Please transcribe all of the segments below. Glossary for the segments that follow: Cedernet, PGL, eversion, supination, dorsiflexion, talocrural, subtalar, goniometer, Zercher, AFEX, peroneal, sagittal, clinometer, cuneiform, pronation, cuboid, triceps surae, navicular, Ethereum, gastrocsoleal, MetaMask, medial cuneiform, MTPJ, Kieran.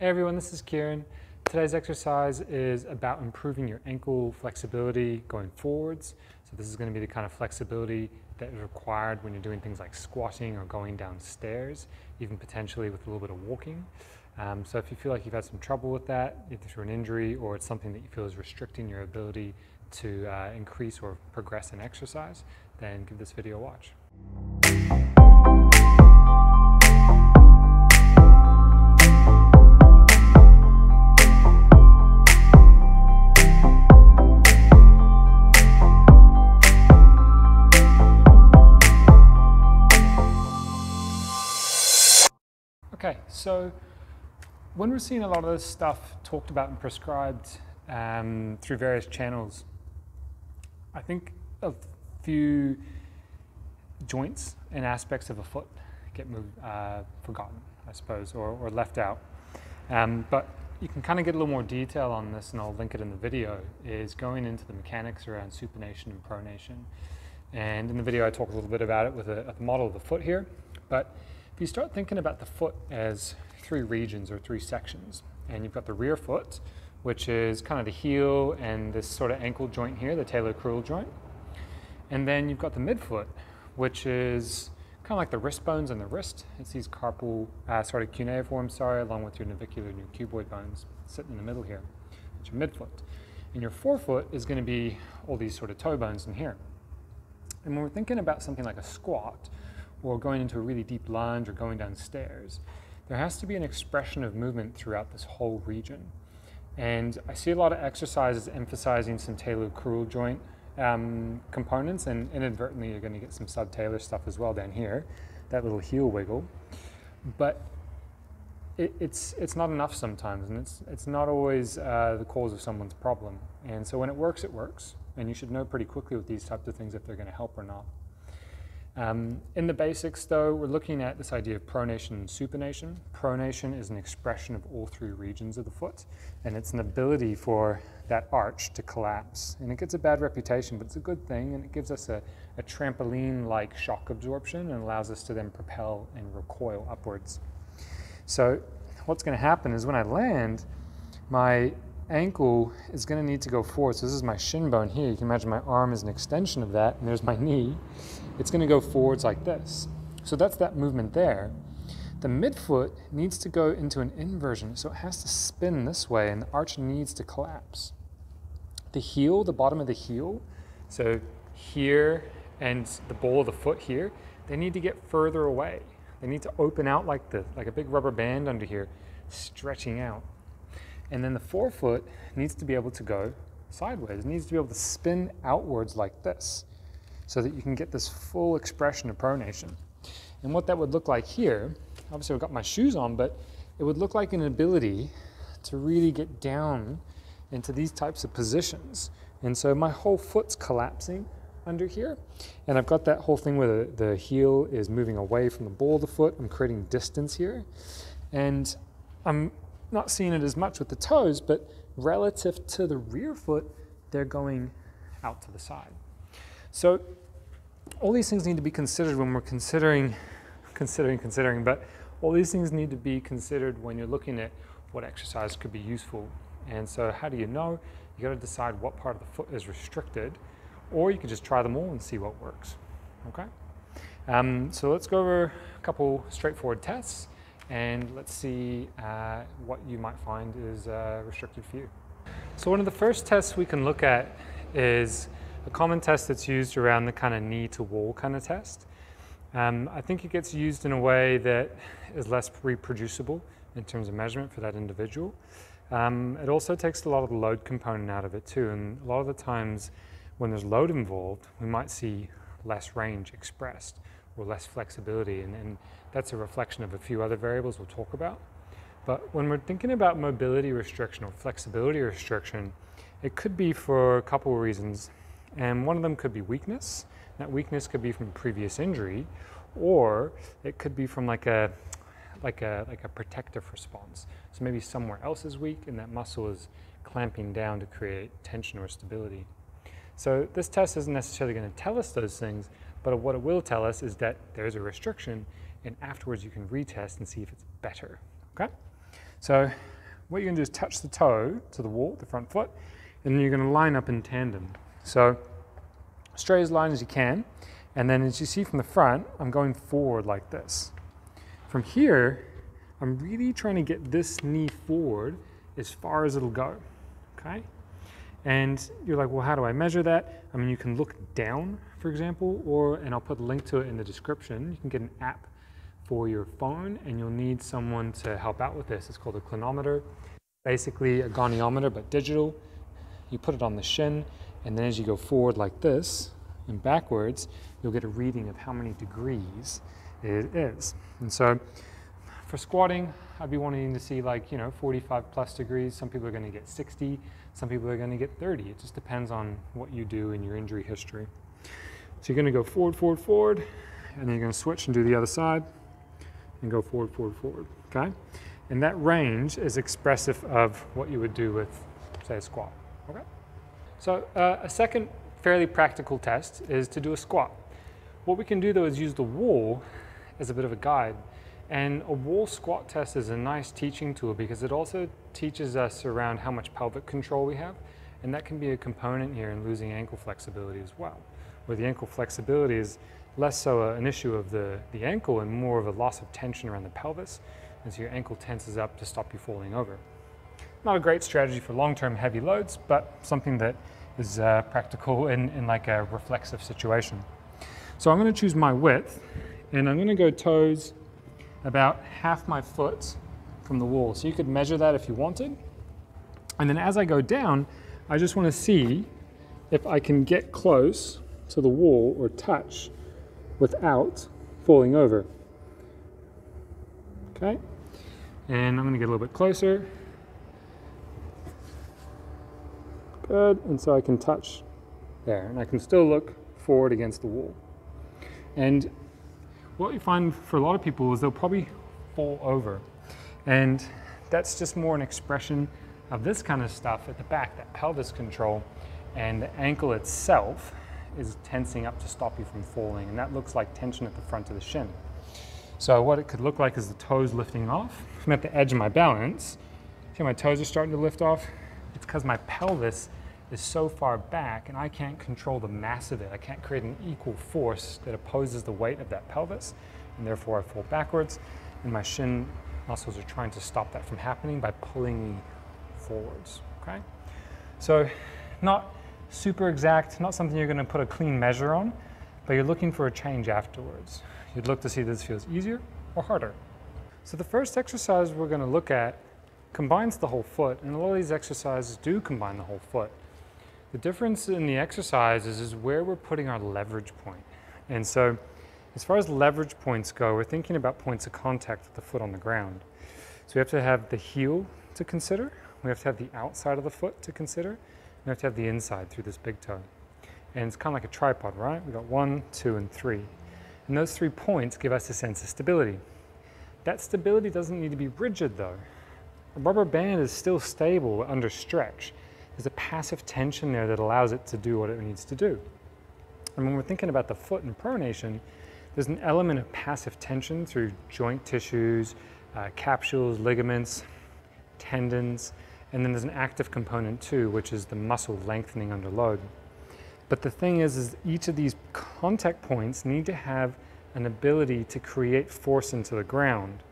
Hey everyone, this is Kieran. Today's exercise is about improving your ankle flexibility going forwards. So this is going to be the kind of flexibility that is required when you're doing things like squatting or going downstairs, even potentially with a little bit of walking. So if you feel like you've had some trouble with that, either through an injury or it's something that you feel is restricting your ability to increase or progress in exercise, then give this video a watch. Okay, so when we're seeing a lot of this stuff talked about and prescribed through various channels, I think a few joints and aspects of a foot get forgotten, I suppose, or left out. But you can kind of get a little more detail on this, and I'll link it in the video, is going into the mechanics around supination and pronation. And in the video I talk a little bit about it with a model of the foot here, but you start thinking about the foot as three regions or three sections, and you've got the rear foot, which is kind of the heel and this sort of ankle joint here, the talocrural joint, and then you've got the midfoot, which is kind of like the wrist bones and the wrist. It's these cuneiform, along with your navicular and your cuboid bones sitting in the middle here. It's your midfoot, and your forefoot is going to be all these sort of toe bones in here. And when we're thinking about something like a squat, or going into a really deep lunge, or going downstairs, there has to be an expression of movement throughout this whole region. And I see a lot of exercises emphasizing some talocrural joint components, and inadvertently you're going to get some subtalar stuff as well down here, that little heel wiggle. But it's not enough sometimes, and it's not always the cause of someone's problem. And so when it works, and you should know pretty quickly with these types of things if they're going to help or not. In the basics, though, we're looking at this idea of pronation and supination. Pronation is an expression of all three regions of the foot, and it's an ability for that arch to collapse. And it gets a bad reputation, but it's a good thing, and it gives us a trampoline-like shock absorption and allows us to then propel and recoil upwards. So what's going to happen is when I land, my ankle is going to need to go forward. So this is my shin bone here. You can imagine my arm is an extension of that, and there's my knee. It's going to go forwards like this. So that's that movement there. The midfoot needs to go into an inversion, so it has to spin this way, and the arch needs to collapse. The heel, the bottom of the heel, so here and the ball of the foot here, they need to get further away. They need to open out like this, like a big rubber band under here, stretching out. And then the forefoot needs to be able to go sideways. It needs to be able to spin outwards like this so that you can get this full expression of pronation. And what that would look like here, obviously I've got my shoes on, but it would look like an ability to really get down into these types of positions. And so my whole foot's collapsing under here. And I've got that whole thing where the heel is moving away from the ball of the foot. I'm creating distance here. And I'm not seeing it as much with the toes, but relative to the rear foot, they're going out to the side. So all these things need to be considered when we're considered when you're looking at what exercise could be useful. And so how do you know? You got to decide what part of the foot is restricted, or you can just try them all and see what works. Okay? So let's go over a couple straightforward tests. And let's see what you might find is restricted for you. So one of the first tests we can look at is a common test that's used around the kind of knee to wall kind of test. I think it gets used in a way that is less reproducible in terms of measurement for that individual. It also takes a lot of the load component out of it too, and a lot of the times when there's load involved, we might see less range expressed or less flexibility, and that's a reflection of a few other variables we'll talk about. But when we're thinking about mobility restriction or flexibility restriction, it could be for a couple of reasons, and one of them could be weakness. That weakness could be from previous injury, or it could be from like a protective response. So maybe somewhere else is weak, and that muscle is clamping down to create tension or stability. So this test isn't necessarily going to tell us those things, but what it will tell us is that there's a restriction, and afterwards you can retest and see if it's better, okay? So what you're going to do is touch the toe to the wall, the front foot, and then you're going to line up in tandem. So straight as line as you can, and then as you see from the front, I'm going forward like this. From here, I'm really trying to get this knee forward as far as it'll go, okay? And you're like, well, how do I measure that? I mean, you can look down, for example, or, and I'll put a link to it in the description, you can get an app for your phone, and you'll need someone to help out with this. It's called a clinometer, basically a goniometer, but digital. You put it on the shin, and then as you go forward like this, and backwards, you'll get a reading of how many degrees it is. And so, for squatting, I'd be wanting to see, like, you know, 45 plus degrees. Some people are going to get 60, some people are going to get 30. It just depends on what you do and your injury history. So you're going to go forward, forward, forward, and then you're going to switch and do the other side, and go forward, forward, forward, okay? And that range is expressive of what you would do with, say, a squat, okay? So a second fairly practical test is to do a squat. What we can do though is use the wall as a bit of a guide, and a wall squat test is a nice teaching tool because it also teaches us around how much pelvic control we have, and that can be a component here in losing ankle flexibility as well, where the ankle flexibility is less so an issue of the ankle and more of a loss of tension around the pelvis, and so your ankle tenses up to stop you falling over. Not a great strategy for long-term heavy loads, but something that is practical in like a reflexive situation. So I'm going to choose my width, and I'm going to go toes about half my foot from the wall. So you could measure that if you wanted. And then as I go down, I just want to see if I can get close to the wall or touch without falling over. Okay, and I'm going to get a little bit closer. Good, and so I can touch there, and I can still look forward against the wall. And what you find for a lot of people is they'll probably fall over, and that's just more an expression of this kind of stuff at the back, that pelvis control, and the ankle itself is tensing up to stop you from falling, and that looks like tension at the front of the shin. So what it could look like is the toes lifting off. I'm at the edge of my balance. See, my toes are starting to lift off. It's because my pelvis is so far back and I can't control the mass of it. I can't create an equal force that opposes the weight of that pelvis, and therefore I fall backwards, and my shin muscles are trying to stop that from happening by pulling me forwards, okay? So not super exact, not something you're going to put a clean measure on, but you're looking for a change afterwards. You'd look to see if this feels easier or harder. So the first exercise we're going to look at combines the whole foot, and a lot of these exercises do combine the whole foot. The difference in the exercises is where we're putting our leverage point. And so, as far as leverage points go, we're thinking about points of contact with the foot on the ground. So we have to have the heel to consider, we have to have the outside of the foot to consider, and we have to have the inside through this big toe. And it's kind of like a tripod, right? We've got 1, 2, and 3. And those 3 points give us a sense of stability. That stability doesn't need to be rigid though. A rubber band is still stable under stretch. There's a passive tension there that allows it to do what it needs to do. And when we're thinking about the foot and pronation, there's an element of passive tension through joint tissues, capsules, ligaments, tendons, and then there's an active component too, which is the muscle lengthening under load. But the thing is each of these contact points need to have an ability to create force into the ground.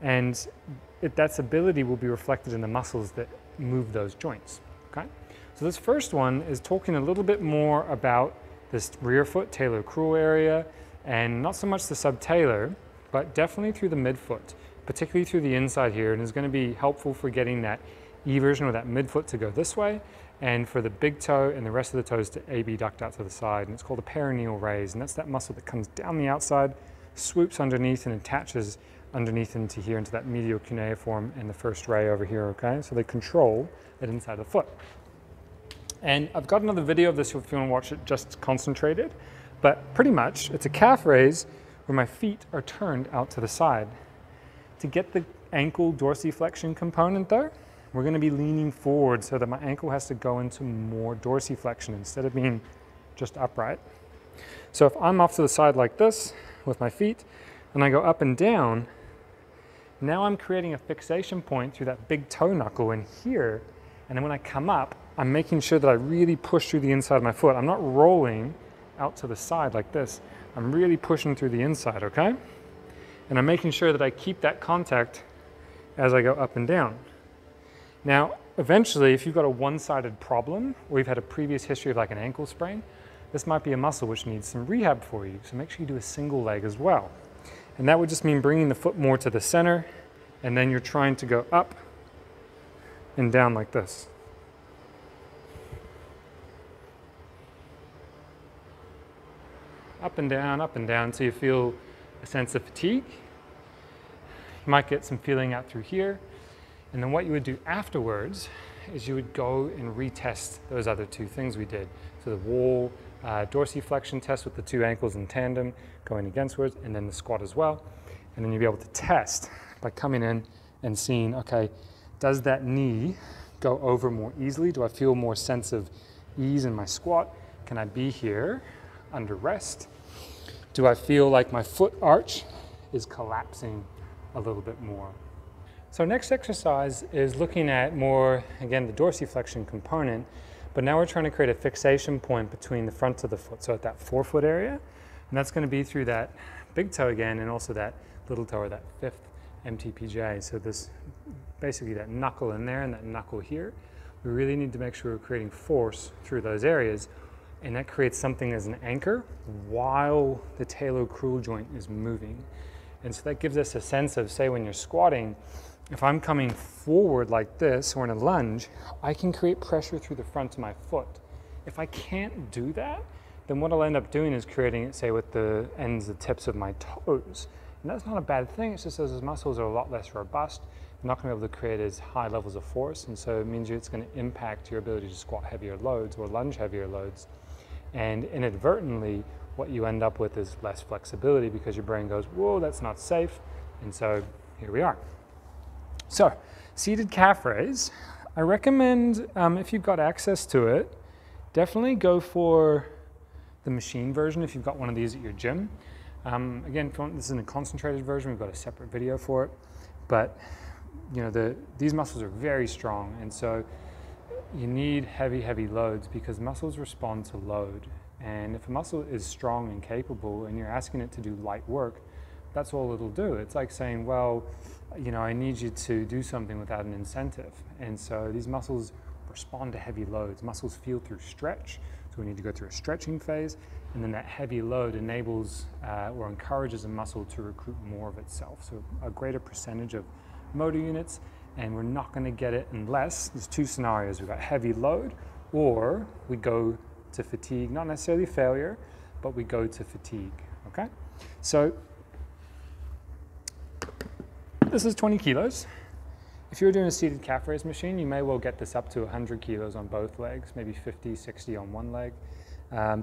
And that ability will be reflected in the muscles that move those joints, okay? So this first one is talking a little bit more about this rear foot, talocrural area, and not so much the subtalar, but definitely through the midfoot, particularly through the inside here, and is going to be helpful for getting that eversion or that midfoot to go this way, and for the big toe and the rest of the toes to abduct out to the side, and it's called the peroneal raise, and that's that muscle that comes down the outside, swoops underneath, and attaches underneath into here, into that medial cuneiform and the first ray over here, okay? So they control that inside of the foot. And I've got another video of this if you want to watch it, just concentrated, but pretty much it's a calf raise where my feet are turned out to the side. To get the ankle dorsiflexion component though, we're going to be leaning forward so that my ankle has to go into more dorsiflexion instead of being just upright. So if I'm off to the side like this with my feet, and I go up and down, Now I'm creating a fixation point through that big toe knuckle in here, and then when I come up, I'm making sure that I really push through the inside of my foot. I'm not rolling out to the side like this. I'm really pushing through the inside, okay? And I'm making sure that I keep that contact as I go up and down. Now, eventually, if you've got a one-sided problem, or you've had a previous history of like an ankle sprain, this might be a muscle which needs some rehab for you. So make sure you do a single leg as well. And that would just mean bringing the foot more to the center, and then you're trying to go up and down like this. Up and down, so you feel a sense of fatigue. You might get some feeling out through here. And then what you would do afterwards is you would go and retest those other two things we did. So the wall dorsiflexion test with the two ankles in tandem going againstwards, and then the squat as well. And then you'll be able to test by coming in and seeing, okay, does that knee go over more easily? Do I feel more sense of ease in my squat? Can I be here under rest? Do I feel like my foot arch is collapsing a little bit more? So next exercise is looking at more, again, the dorsiflexion component, but now we're trying to create a fixation point between the front of the foot, so at that forefoot area, and that's going to be through that big toe again, and also that little toe, or that fifth MTPJ. So this, basically that knuckle in there and that knuckle here, we really need to make sure we're creating force through those areas, and that creates something as an anchor while the talocrural joint is moving. And so that gives us a sense of, say, when you're squatting, if I'm coming forward like this, or in a lunge, I can create pressure through the front of my foot. If I can't do that, then what I'll end up doing is creating it, say, with the ends, the tips of my toes. And that's not a bad thing, it's just those muscles are a lot less robust. You're not gonna be able to create as high levels of force, and so it means it's gonna impact your ability to squat heavier loads or lunge heavier loads. And inadvertently, what you end up with is less flexibility because your brain goes, whoa, that's not safe. And so here we are. So, seated calf raise, I recommend if you've got access to it, definitely go for the machine version if you've got one of these at your gym. Again, if you want, this is in a concentrated version, we've got a separate video for it, but you know, these muscles are very strong, and so you need heavy, heavy loads because muscles respond to load. And if a muscle is strong and capable and you're asking it to do light work, that's all it'll do. It's like saying, well, you know, I need you to do something without an incentive. And so these muscles respond to heavy loads. Muscles feel through stretch, so we need to go through a stretching phase, and then that heavy load enables or encourages a muscle to recruit more of itself, so a greater percentage of motor units. And we're not going to get it unless there's two scenarios. We've got heavy load, or we go to fatigue, not necessarily failure, but we go to fatigue, okay? So this is 20 kilos. If you're doing a seated calf raise machine, you may well get this up to 100 kilos on both legs, maybe 50, 60 on one leg.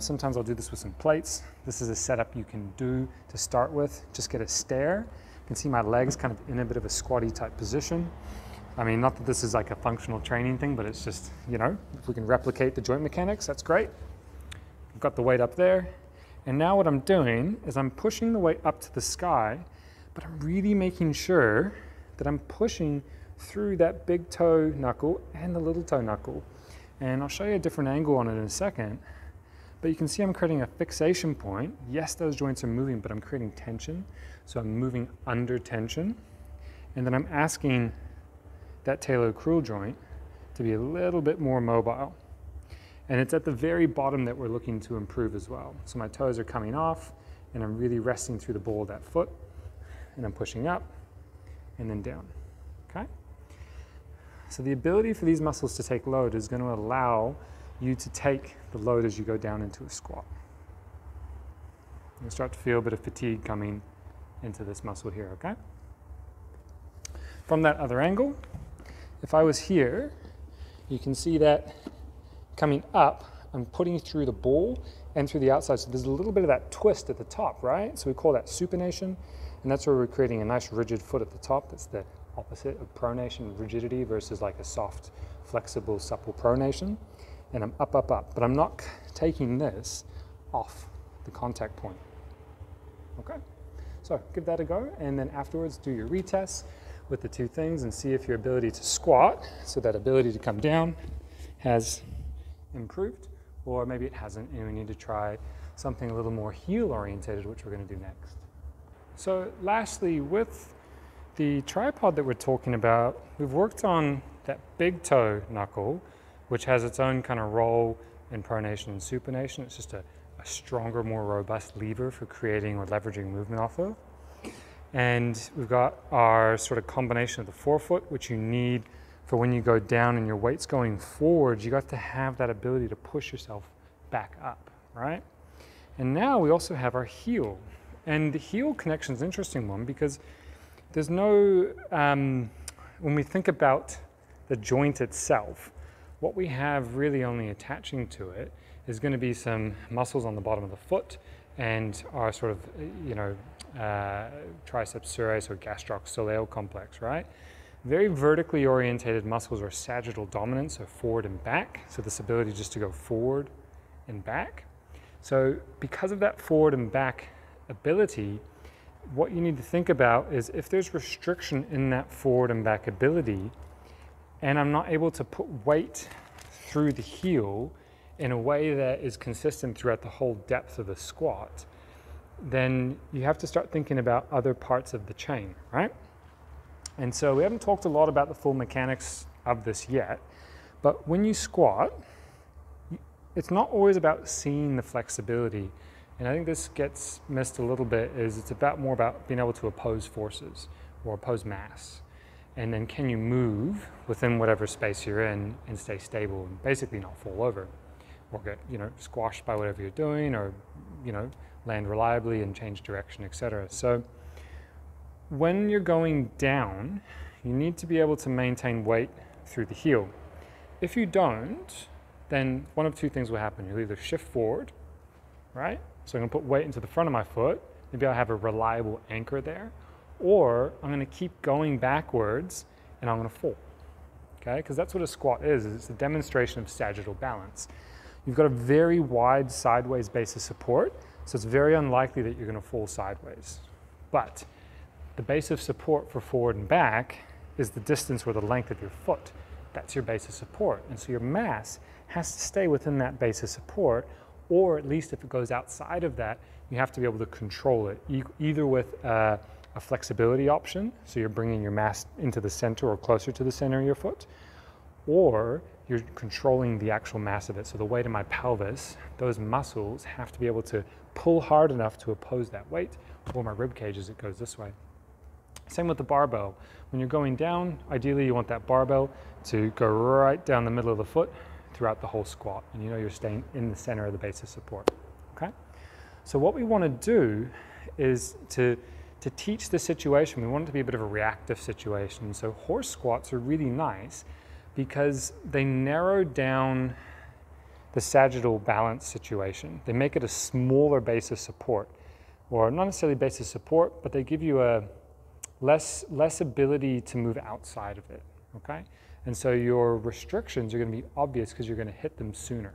Sometimes I'll do this with some plates. This is a setup you can do to start with. Just get a stair. You can see my legs kind of in a bit of a squatty type position. I mean, not that this is like a functional training thing, but it's just, you know, if we can replicate the joint mechanics, that's great. I've got the weight up there. And now what I'm doing is I'm pushing the weight up to the sky, but I'm really making sure that I'm pushing through that big toe knuckle and the little toe knuckle. And I'll show you a different angle on it in a second, but you can see I'm creating a fixation point. Yes, those joints are moving, but I'm creating tension. So I'm moving under tension. And then I'm asking that talocrural joint to be a little bit more mobile. And it's at the very bottom that we're looking to improve as well. So my toes are coming off and I'm really resting through the ball of that foot. And I'm pushing up and then down, okay? So the ability for these muscles to take load is going to allow you to take the load as you go down into a squat. You'll start to feel a bit of fatigue coming into this muscle here, okay? From that other angle, if I was here, you can see that coming up, I'm putting through the ball and through the outside. So there's a little bit of that twist at the top, right? So we call that supination. And that's where we're creating a nice rigid foot at the top. That's the opposite of pronation, rigidity, versus like a soft, flexible, supple pronation. And I'm up, up, up. But I'm not taking this off the contact point. Okay? So give that a go. And then afterwards, do your retests. with the two things and see if your ability to squat, so that ability to come down, has improved, or maybe it hasn't and we need to try something a little more heel oriented, which we're going to do next. So lastly, with the tripod that we're talking about, we've worked on that big toe knuckle, which has its own kind of role in pronation and supination. It's just a stronger, more robust lever for creating or leveraging movement off of. And we've got our sort of combination of the forefoot, which you need for when you go down and your weight's going forward, you got to have that ability to push yourself back up, right? And now we also have our heel. And the heel connection is an interesting one because there's no, when we think about the joint itself, what we have really only attaching to it is going to be some muscles on the bottom of the foot and our sort of, you know, triceps surae, so gastrocsoleal complex, right? Very vertically orientated muscles are sagittal dominant, so forward and back. So this ability just to go forward and back. So because of that forward and back ability, what you need to think about is if there's restriction in that forward and back ability, and I'm not able to put weight through the heel in a way that is consistent throughout the whole depth of the squat, then you have to start thinking about other parts of the chain, right? And so we haven't talked a lot about the full mechanics of this yet, but when you squat, it's not always about seeing the flexibility. And I think this gets missed a little bit, is it's about more about being able to oppose forces or oppose mass. And then can you move within whatever space you're in and stay stable and basically not fall over or get, you know, squashed by whatever you're doing, or, you know, land reliably and change direction, etc. So when you're going down, you need to be able to maintain weight through the heel. If you don't, then one of two things will happen. You'll either shift forward, right? So I'm going to put weight into the front of my foot. Maybe I'll have a reliable anchor there. Or I'm going to keep going backwards and I'm going to fall, okay? Because that's what a squat is it's a demonstration of sagittal balance. You've got a very wide sideways base of support, so it's very unlikely that you're going to fall sideways. But the base of support for forward and back is the distance or the length of your foot. That's your base of support. And so your mass has to stay within that base of support, or at least if it goes outside of that, you have to be able to control it, either with a flexibility option, so you're bringing your mass into the center or closer to the center of your foot, or you're controlling the actual mass of it. So the weight of my pelvis, those muscles have to be able to pull hard enough to oppose that weight, or my rib cage as it goes this way. Same with the barbell. When you're going down, ideally you want that barbell to go right down the middle of the foot throughout the whole squat, and you know you're staying in the center of the base of support, okay? So what we want to do is to teach the situation, we want it to be a bit of a reactive situation. So horse squats are really nice because they narrow down the sagittal balance situation. They make it a smaller base of support, or not necessarily base of support, but they give you a less ability to move outside of it, okay? And so your restrictions are going to be obvious because you're going to hit them sooner.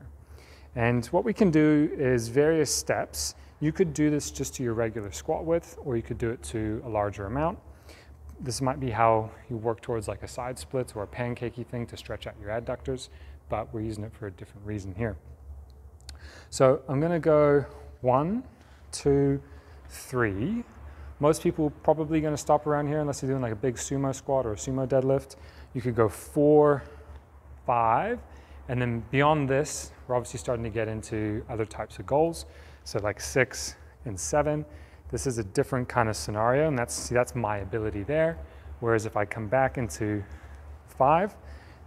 And what we can do is various steps. You could do this just to your regular squat width, or you could do it to a larger amount. This might be how you work towards like a side split or a pancakey thing to stretch out your adductors, but we're using it for a different reason here. So I'm going to go 1, 2, 3. Most people are probably going to stop around here unless you're doing like a big sumo squat or a sumo deadlift. You could go 4, 5, and then beyond this, we're obviously starting to get into other types of goals. So like 6 and 7, this is a different kind of scenario, and that's my ability there. Whereas if I come back into 5,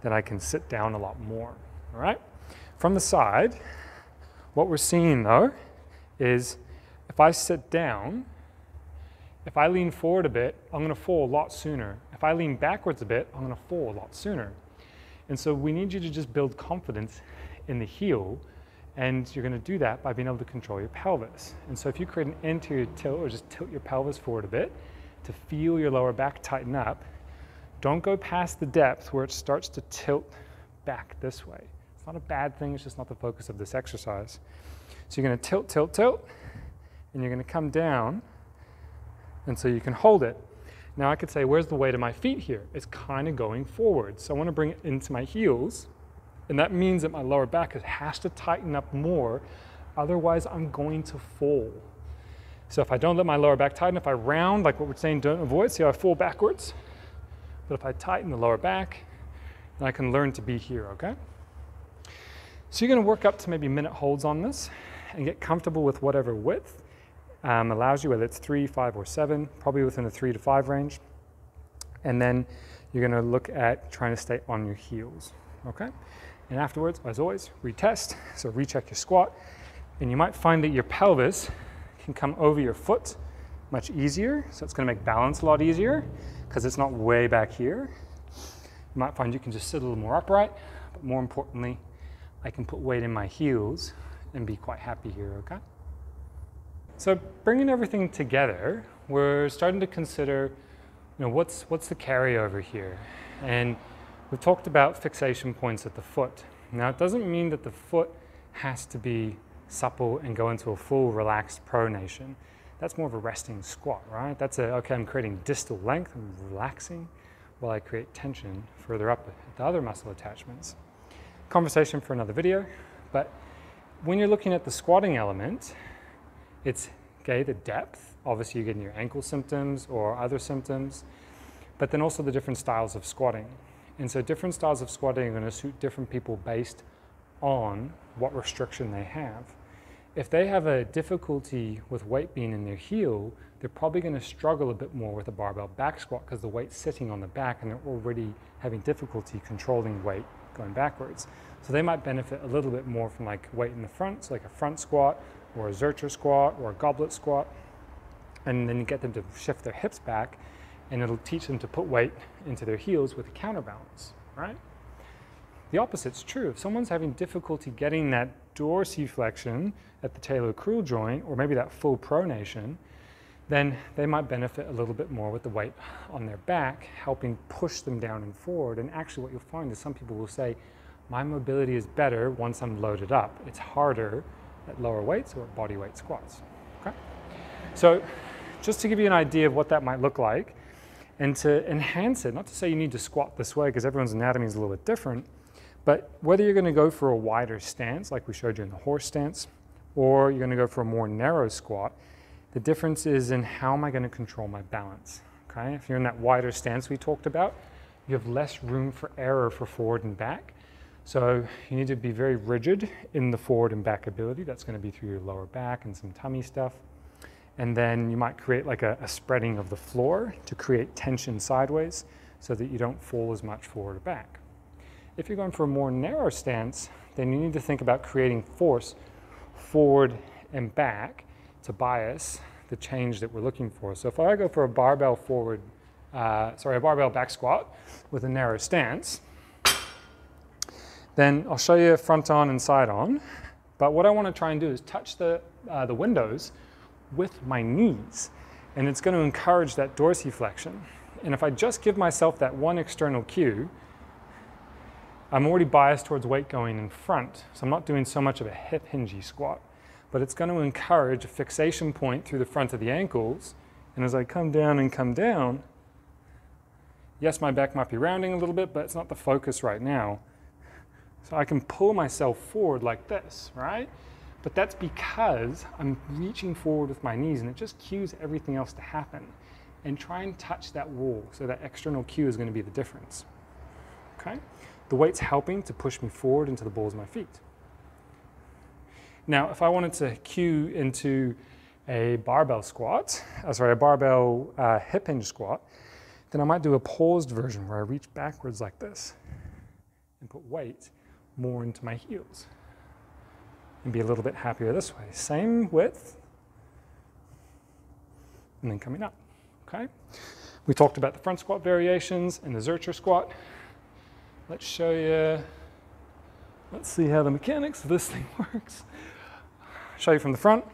then I can sit down a lot more, all right? From the side, what we're seeing though is if I sit down, if I lean forward a bit, I'm gonna fall a lot sooner. If I lean backwards a bit, I'm gonna fall a lot sooner. And so we need you to just build confidence in the heel, and you're going to do that by being able to control your pelvis. And so if you create an anterior tilt, or just tilt your pelvis forward a bit to feel your lower back tighten up, don't go past the depth where it starts to tilt back this way. It's not a bad thing, it's just not the focus of this exercise. So you're going to tilt, tilt, tilt, and you're going to come down, and so you can hold it. Now I could say, where's the weight of my feet here? It's kind of going forward. So I want to bring it into my heels, and that means that my lower back has to tighten up more, otherwise I'm going to fall. So if I don't let my lower back tighten, if I round, like what we're saying, don't avoid, see how I fall backwards? But if I tighten the lower back, then I can learn to be here, okay? So you're going to work up to maybe minute holds on this and get comfortable with whatever width allows you, whether it's 3, 5, or 7, probably within the 3 to 5 range. And then you're going to look at trying to stay on your heels, okay? And afterwards, as always, retest, so recheck your squat. And you might find that your pelvis can come over your foot much easier, so it's going to make balance a lot easier because it's not way back here. You might find you can just sit a little more upright, but more importantly, I can put weight in my heels and be quite happy here, okay? So bringing everything together, we're starting to consider, you know, what's the carryover here? And we've talked about fixation points at the foot. Now, it doesn't mean that the foot has to be supple and go into a full relaxed pronation. That's more of a resting squat, right? That's a, okay, I'm creating distal length, I'm relaxing, while I create tension further up at the other muscle attachments. Conversation for another video, but when you're looking at the squatting element, it's, okay, the depth, obviously you're getting your ankle symptoms or other symptoms, but then also the different styles of squatting. And so different styles of squatting are going to suit different people based on what restriction they have. If they have a difficulty with weight being in their heel, they're probably going to struggle a bit more with a barbell back squat because the weight's sitting on the back and they're already having difficulty controlling weight going backwards. So they might benefit a little bit more from like weight in the front, so like a front squat or a Zercher squat or a goblet squat, and then you get them to shift their hips back and it'll teach them to put weight into their heels with a counterbalance, right? The opposite's true. If someone's having difficulty getting that dorsiflexion at the talocrural joint, or maybe that full pronation, then they might benefit a little bit more with the weight on their back, helping push them down and forward. And actually what you'll find is some people will say, my mobility is better once I'm loaded up. It's harder at lower weights or at body weight squats, okay? So just to give you an idea of what that might look like, and to enhance it, not to say you need to squat this way because everyone's anatomy is a little bit different, but whether you're going to go for a wider stance, like we showed you in the horse stance, or you're going to go for a more narrow squat, the difference is in how am I going to control my balance, okay? If you're in that wider stance we talked about, you have less room for error for forward and back. So you need to be very rigid in the forward and back ability. That's going to be through your lower back and some tummy stuff. And then you might create like a spreading of the floor to create tension sideways so that you don't fall as much forward or back. If you're going for a more narrow stance, then you need to think about creating force forward and back to bias the change that we're looking for. So if I go for a barbell forward, sorry, a barbell back squat with a narrow stance, then I'll show you front on and side on. But what I want to try and do is touch the windows with my knees, and it's going to encourage that dorsiflexion. And if I just give myself that one external cue, I'm already biased towards weight going in front, so I'm not doing so much of a hip hingy squat, but it's going to encourage a fixation point through the front of the ankles. And as I come down and come down, yes, my back might be rounding a little bit, but it's not the focus right now. So I can pull myself forward like this, right? But that's because I'm reaching forward with my knees, and it just cues everything else to happen. And try and touch that wall, so that external cue is going to be the difference. Okay? The weight's helping to push me forward into the balls of my feet. Now, if I wanted to cue into a barbell squat, a barbell hip hinge squat, then I might do a paused version where I reach backwards like this and put weight more into my heels. And be a little bit happier this way. Same width, and then coming up, okay? We talked about the front squat variations and the Zercher squat. Let's show you, let's see how the mechanics of this thing works. I'll show you from the front.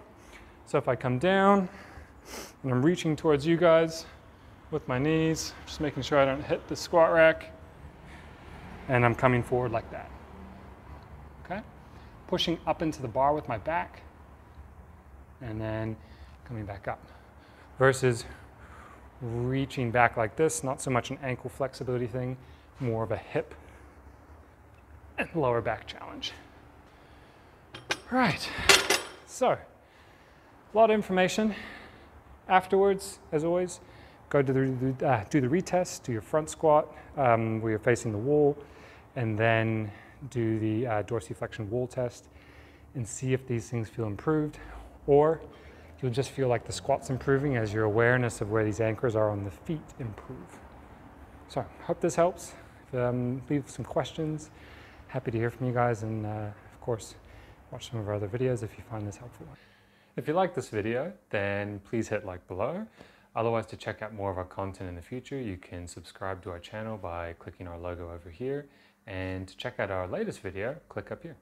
So if I come down and I'm reaching towards you guys with my knees, just making sure I don't hit the squat rack, and I'm coming forward like that, okay? Pushing up into the bar with my back and then coming back up versus reaching back like this, not so much an ankle flexibility thing, more of a hip and lower back challenge. All right, so a lot of information. Afterwards, as always, go to do the retest, do your front squat where you're facing the wall, and then do the dorsiflexion wall test and see if these things feel improved, or you'll just feel like the squat's improving as your awareness of where these anchors are on the feet improve. So, hope this helps. Leave some questions. Happy to hear from you guys, and of course, watch some of our other videos if you find this helpful. If you like this video, then please hit like below. Otherwise, to check out more of our content in the future, you can subscribe to our channel by clicking our logo over here. And to check out our latest video, click up here.